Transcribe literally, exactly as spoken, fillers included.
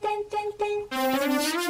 Dun, dun, dun, dun.